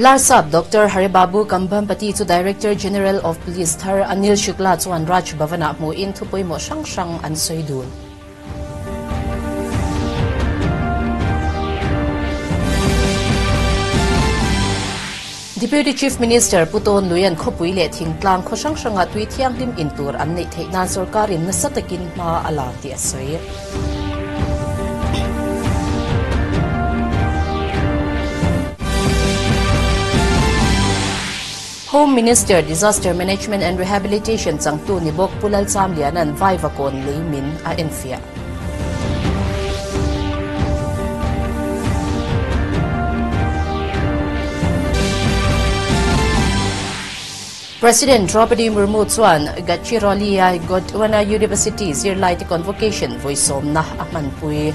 Last up, Dr. Hari Babu Kambhampati to Director General of Police Thar Anil Shukla to Raj Bhavan mo in tupoy mo sang and soydul. Deputy Chief Minister Tawnluia Khopuile Thingtlang Khosangsang atui thianglim intur anni theina sarkarin nasatakin ma alati asoi. Home Minister Disaster Management and Rehabilitation Sangtu nibok Lalchamliana and Vaivakawn leimin a enfia. President Ropedi Murmu Zuan Gachirolia Godwana University Zirlai Convocation voisom nah amanpui.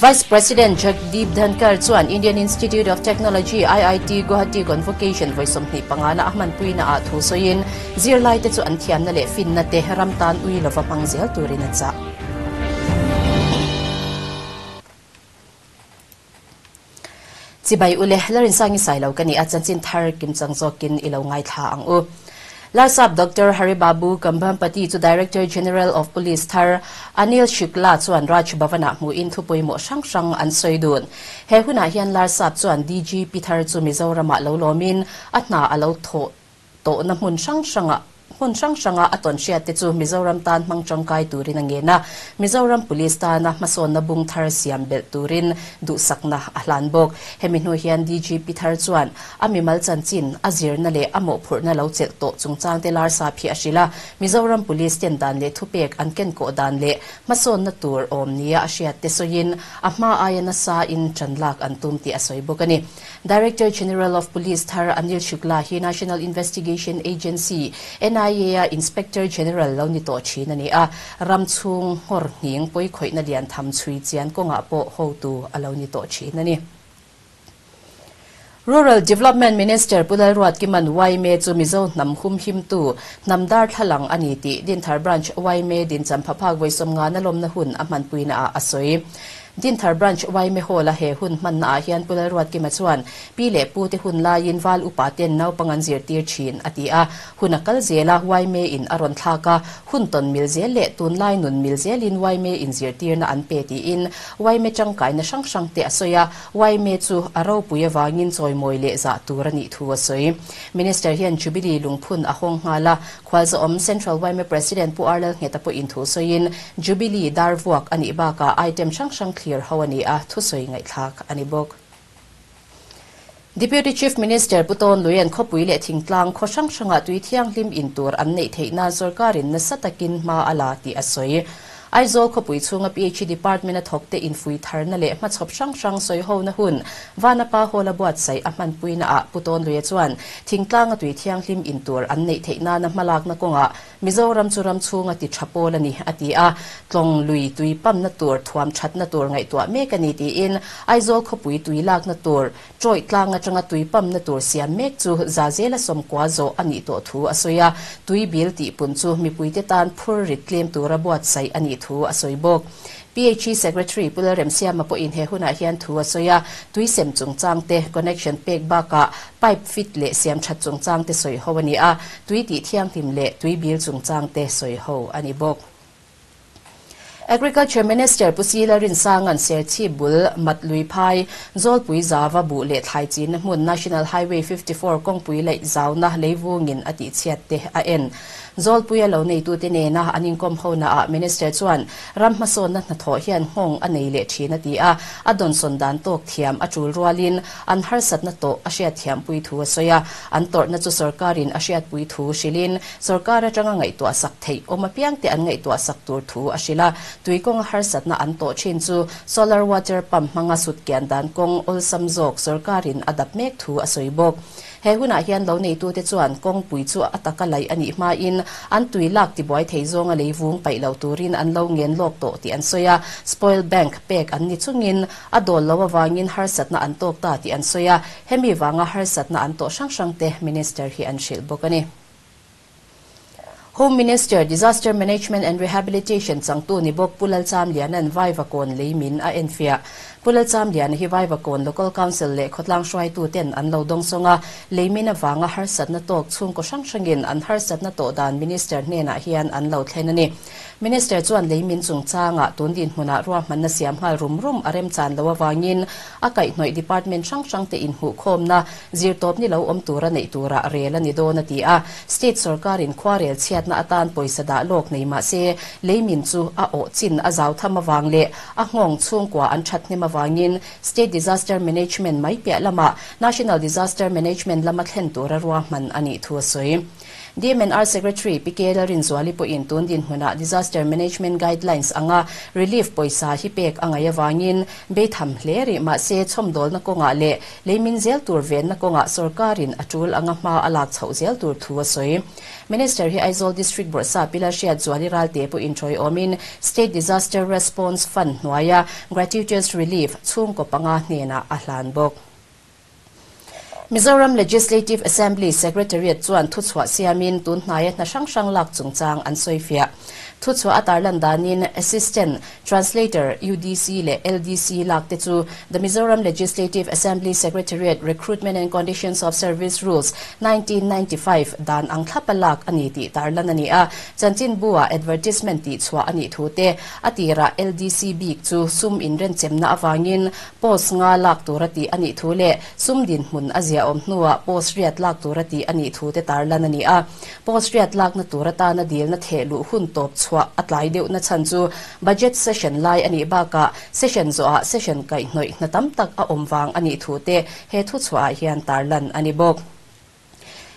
Vice President Jagdeep Dhankar Zuan Indian Institute of Technology IIT Guwahati Convocation voisom ni pangana amanpui na at husoyin Zirlai Zuan thiam na le fin na te ramtan ui lova pangzel turinatsa. Sibay uleh Lalrinenga Sailo kani at Dinthar kimchangzokin ilaw ngai tha ang u. Lasab Dr. Hari Babu Kambhampati to Director General of Police Thar Anil Shukla chuan Raj Bhavan mu in thupoi mo sang an soidun. He huna hian Lasab chuan DG Pithar chu Mizoram lolomin atna alo tho to na mun sang sanga aton sia te chu Mizoram tan mangchangkai turin angena Mizoram police ta na mason na bung thar siam bel turin du sakna ahlanbok heminu hian DGP Thar chuan amimal chanchin azir na le amo phurna lo chel to chungchang te lar sa phi asila Mizoram police ten dan le thupek anken ko dan le mason na tur omnia asia te soin ahma ayana sa in chanlak antum ti asoi bokani Director General of Police Thar Anil Shukla hi National Investigation Agency NI Inspector General Launito Chinania Ramchung Horning Poi Khoi Nadian Tham Chui Chian Konga Po Ho Tu Alaunito Chinani. Rural Development Minister Lalruatkima YMA chu Mizo nam hum him tu namdar thalang aniti Dinthar branch YMA din champhaphak voisom nga nalom na hun amanpuina asoi. Dinthar branch YMA hola he hun manna hian Lalruatkima chuan pile pute hun la in wal upaten nau pangan zir tir chin atia hunakal zela YMA in aron thaka hun ton milzel le tun lai nun milzel in YMA in zir tir na an peti in YMA changkai na sangsang te asoya YMA chu aro puiwangin choi moile za turani thu asoi minister hian chubili lungphun ahong hala khwalza om central YMA president pu arlal ngeta po in thu soin jubili darwak ani baka item sangsang clear hawani a thu soi ngai thak ani bok Deputy Chief Minister Tawnluia Khopuile Thingtlang Khosangsanga Tuithiang Lim Intur annei theina sarkarin nasatakin ma ala ti asoi Aizawl Khopui chunga PhD Department at Hokte in Fui Tharnale Machop Sangsang Soiho na hun Vanapa hola buat sai amanpuina a Tawnluia chuan Thingtlang Tuithiang Lim Intur annei theina na malak na konga Mizoram churam chunga ti thapolani atia Tawnlui tui pam na tur thuam that na tur ngai tua mekani ti in Aizawl Khopui tui lak na tur choi tlanga changa tui pam na tur siam mek chu zazela somkwa zo ani to thu asoya tui bil ti punchu mipuite tan phur rit claim tura buat sai ani thu asoibok PHE Secretary Pusila Rin Sangan po in he huna hian thu asoya tui sem chungchang te connection pek baka pipe fit le siam that chungchang te soi howani a tui ti thiang tim le tui bil chungchang te soi ho ani bok Agriculture Minister Pusila Rin Sangan serchi bul matlui phai zolpui zawa bu le thai chin mun National Highway 54 kongpui le zauna leiwungin ati chiat te a en zolpui lo nei tu te ne na anin kom ho na minister chuan rammason na tho hian hong anei le thina ti a adon son dan tok thiam achul rualin an har sat na to asia thiam pui thu soya an tor na chu sarkarin asia pui thu shilin sarkar atanga ngai to sak thei oma piang te an ngai to sak tur thu ashila Tuikual har sat na an to chin chu solar water pump manga sut kian dan kong ol samjok sarkarin adap mek thu asoibok he huna hian lo nei tu te chuan kong pui chu ataka lai ani ma in an tui lak ti boi theizonga leiwung pailo turin an lo ngen lok to ti an soya spoil bank pek an ni chungin adol lawa wangin har satna an tok ta ti an soya hemi wanga har satna an to sangsang te minister hi an shil bokani Home Minister, Disaster Management and Rehabilitation sang tunibok Lalchamliana and Vaivakawn leimin a enfia. Lalchamliana hi Vaivakawn Local Council le khotlang shwai tu ten an lodong songa leimin awanga harsat na tok chung ko sangsangin an harsat na to dan minister nena hian an lo thlenani. Minister Chuan leimin chung changa tundin huna ruam man na siam hal rumrum arem chan lawawangin akai noi department sangsang te in hu khomna zirtop ni lo om tura nei tura relani dona ti a state sarkar in kwarel na atan poisada lok nei ma se leimin chu a o chin a zau thamawang le a ngong chung kwa an thathne mawangin state disaster management mai pe lama national disaster management lama thlen tura ruam man ani thuasoi. DMNR Secretary Pika Rinzuali po in tundin huna disaster management guidelines anga relief poisa hi pek anga yawangin be tham hleri ma se chomdol na konga le leimin zel tur ven na konga sarkarin atul anga ma alak chho zel tur thuasoi. Minister hi Aizawl District Board sa Pilashia Zuali ralte po in choi omin state disaster response fund noya gratuitous relief chung ko panga nena ahlan bok. Mizoram Legislative Assembly Secretariat Zuan Tutsuwa siamin tunhnai na sangsang lak chungchang an soifia. Tutsuwa atarlandanin Assistant Translator UDC le LDC lak techu the Mizoram Legislative Assembly Secretariat Recruitment and Conditions of Service Rules 1995 dan ang khapalak aniti tarlanani a chanchin bua advertisement ti chwa ani thute atira LDC bik chu sum in ren chemna awangin post nga lak turati ani thule sumdin mun azia om nuwa postriat lak turati ani thute tarlanani a postriat lak na turata na dil na thelu hun top chwa atlai deu na chanchu budget session lai ani baka session zo a session kai noi na tam tak a omwang ani thute he thu chwa hian tarlan ani bok.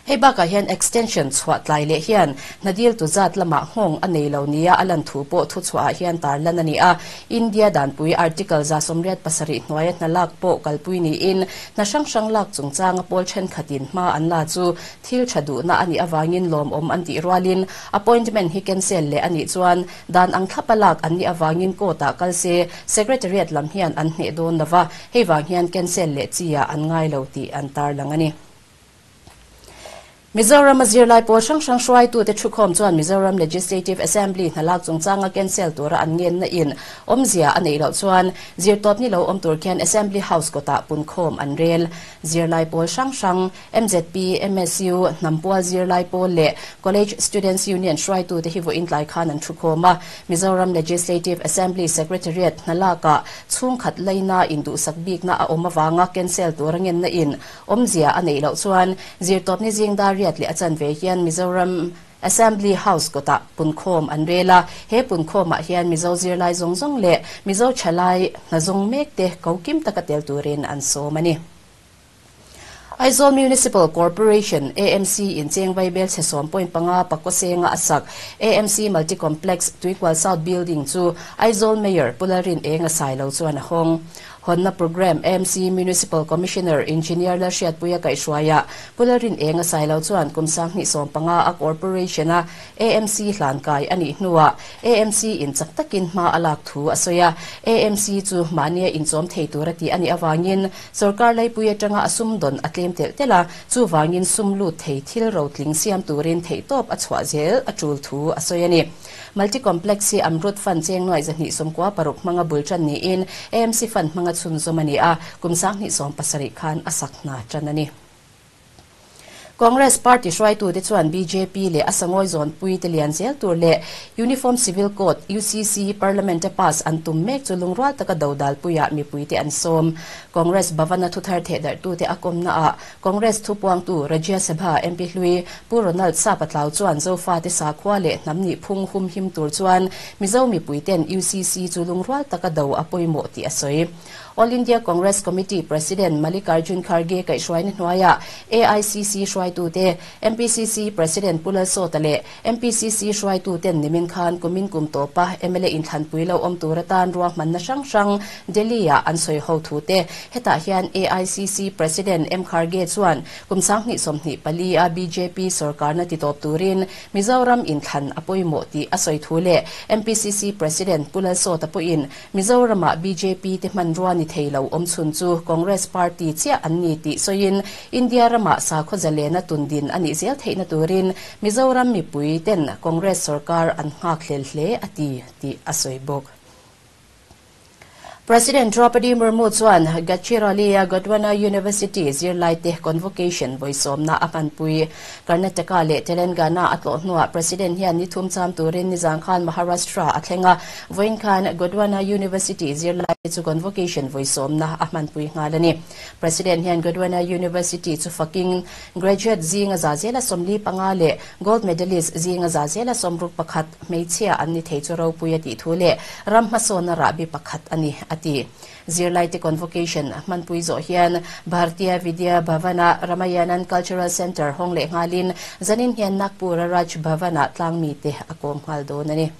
Hebaka hian extension chhuat lai le hian nadil tu zat lama hong anei lo nia alan thu po thu chwa hian tarlan ani a India dan pui article za somriat pasari hnuai na lak po kalpui ni in na sangsang lak chungchanga pol chen khatin ma an la chu thil thadu na ani awangin lom om anti rualin appointment hi cancel le ani chuan dan ang khapalak ani awangin ko ta kalse secretariat lam hian an hne don lawa hewang hian cancel le chia an ngai lo ti an tarlangani. Mizoram Zirlai Pawl sangsang shwai tu te thukhom chuan Mizoram Legislative Assembly nalak chungchanga cancel tura an ngen na in omzia anei lo chuan zirtop ni lo om turkian assembly house kota punkhom anrel Zirlai Pawl sangsang MZP MSU nampua Zirlai Pawl le College Students Union shwai tu te hivo in lai khan an thukhoma Mizoram Legislative Assembly Secretariat nalaka chungkhat laina indu sakbik na a omawanga cancel tura ngen na in omzia anei lo chuan zirtop ni jingda achan ve hian Mizoram Assembly House kota punkhom anrela he punkhoma hian mizo zirlai zongjong le mizo chalai na zongmek te kokim takatel turin an somani. Aizawl Municipal Corporation AMC in Chengwai Bel Sesom Point Panga Pakosenga Asak AMC Multi Complex Tuikual South Building chu Aizawl Mayor Pusila Rin Sangan chuan ahong honna program AMC Municipal Commissioner Engineer Lalriat Puya kai shwaya Pusila Rinenga Sailo chuan kumsang ni sompanga a corporation a AMC hlankai ani hnuwa AMC in chaktakin ma alak thu asoya AMC chu mania in chom theiturati ani awangin sarkar lai puya tanga asumdon atlem tel tela chu wangin sumlu theithil rotling siam turin theitop achwa zel atul thu asoyani multi complex si amrut fan cheng noi zani somkwa paruk manga bulchan ni in AMC fan manga chunzomani a kumsang ni som pasari khan asakna chanani. Congress Party shwai tu te chuan BJP le asangoi zon pui te lian zel tur le Uniform Civil Code UCC Parliament pass an tum mek chu lungrual taka dodal puya mi pui te an som Congress Bhavana thuthar the dar tu te akom na a Congress thupuang tu Rajya Sabha MP hlui puronal sa patlau chuan zo fa te sa khwa le namni phung hum him tur chuan mizo mi pui ten UCC chu lungrual taka do apoimo ti asoi. All India Congress Committee President Mallikarjun Kharge kai shwai hnuaya AICC shwai tu te MPCC President Pusila Sotale MPCC shwai tu ten Nimin Khan kumin kumto pa MLA in Thanpui lo om turatan ruah man na sangsang Delhi ya an soi ho thu te heta hian AICC President M Kharge chuan kumsang ni somni pali a BJP sarkar na ti top turin Mizoram in Than apoimo ti asoi thule MPCC President Pusila Sotapuin Mizorama BJP te manruan Thailo Om Chunchu Congress Party chia an ni ti soin India rama sa khozalen na tundin ani zel theina turin Mizoram mipui ten Congress sarkar an hak hlel hle ati ti asoibok. President Ropedi Murmu Zuan Tutsuwa Godwana University Zirlai Pawl convocation voisom na apanpui Karnataka le Telangana atlohnua President hian ni thumcham turin nizang khan Maharashtra athenga voin khan Godwana University Zirlai Pawl convocation voisom na apanpui ngalani President hian Godwana University chu fucking graduate zinga zazela somli pangale gold medalist zinga zazela somruk pakhat meichia anni theichoro puyati thule ramhasona rabi pakhat ani ati Zirlai te convocation manpui zo hian Bhartiya Vidya Bhavana Ramayanan Cultural Center Hongle ngalin zanin hian Nagpur Raj Bhavana tlangmi te akom haldo nani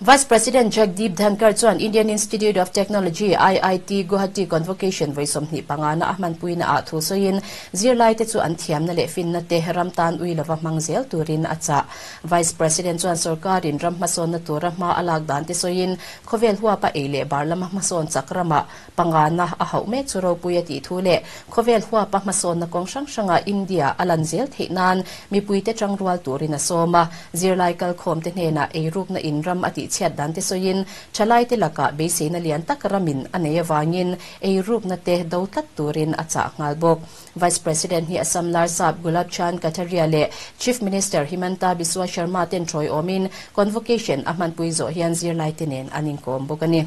Vice President Jagdeep Dhankar Chuan Indian Institute of Technology IIT Guwahati convocation voisomni pangana ahmanpuina athu soin Zirlai te chu anthiamna le finna te ramtan uilova mangzel turin acha Vice President Chuan sarkarin ramhason na turama alak dan te soin khovel huapa ele barlama mason chakrama pangana ahaume churo puyati thule khovel huapa mason na kongshangsanga India alanzel theinan mipuite changrual turina soma Zirlai kal khom te hena eirukna inram ati chat dante soin chalai tilaka besena lian takramin aneya wangin ei rup na te dautat turin acha ngalbok Vice President hi Assam Larsab Gulab Chand Kataria le Chief Minister Himanta Biswa Sharma ten Troy Omin convocation ahmanpui zo hian Zirlai tenen aning kombokani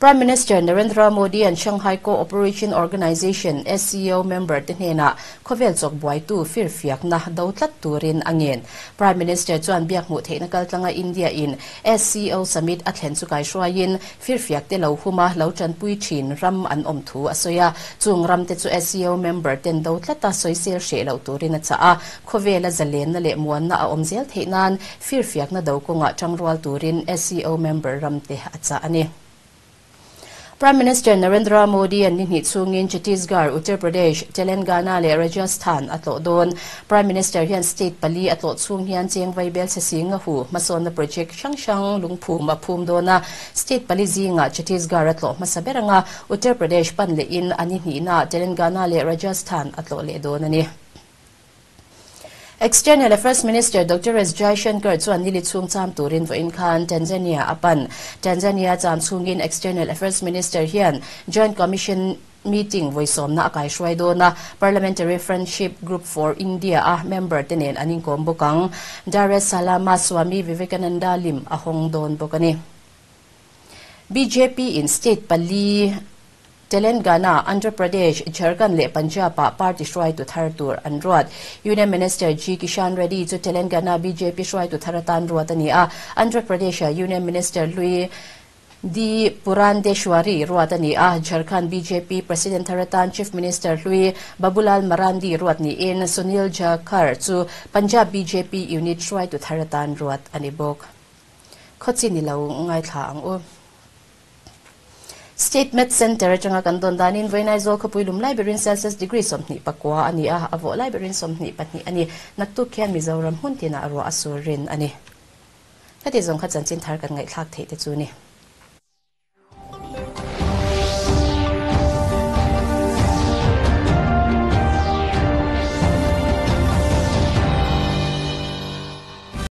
Prime Minister Narendra Modi and Shanghai Cooperation Organization SCO member Tenena khovel chok buai tu firfiak na dautlat turin angin Prime Minister Chuan biakmu theina kaltlanga India in SCO summit athlen chukai shwain firfiak te lo huma lo chanpui thin ram an om thu asoya chungram te chu SCO member ten dautlata soisel shelo turin achaa khovela zalen na le muanna a omzel theinan firfiak na daukonga changrwal turin SCO member ramte acha ani Prime Minister Narendra Modi and Nitchungin Chhattisgarh, Uttar Pradesh, Telangana le Rajasthan atlo don Prime Minister hian state pali atlo chung hian chengwai bel se singa hu masona project shangshang lungphum aphum dona state pali zinga Chhattisgarh atlo masaberanga Uttar Pradesh pan le in ani hina Telangana le Rajasthan atlo le donani External Affairs Minister Dr. S. Jaishankar Chuan nilichung cham turin voin khan Tanzania apan Tanzania cham chungin External Affairs Minister hian Joint Commission meeting voisomna akai shwaidona Parliamentary Friendship Group for India a member tenen aning kombokang Dar es Salaam Swami Vivekananda lim ahong don bokani BJP in state pali Telangana, Andhra Pradesh, Jharkhand le Punjab party shwai to thartur anruat Union Minister G Kishan Reddy to Telangana BJP shwai to tharatan ruatani a Andhra Pradesh Union Minister Lui Di Purandeshwari ruatani a Jharkhand BJP President tharatan Chief Minister Lui Babulal Marandi ruatni in Sunil Jakhar to Punjab BJP unit shwai to tharatan ruat anibok Khotsini lau ngai thang o State Met Center changa kanton danin voinai zo khapuilum Liberian Celsius degree somni pakwa ani a avo Liberian somni patni ani naktu khian Mizoram huntina aro asurin ani Kati zong kha chanchin thar kan ngai thak the te chu ni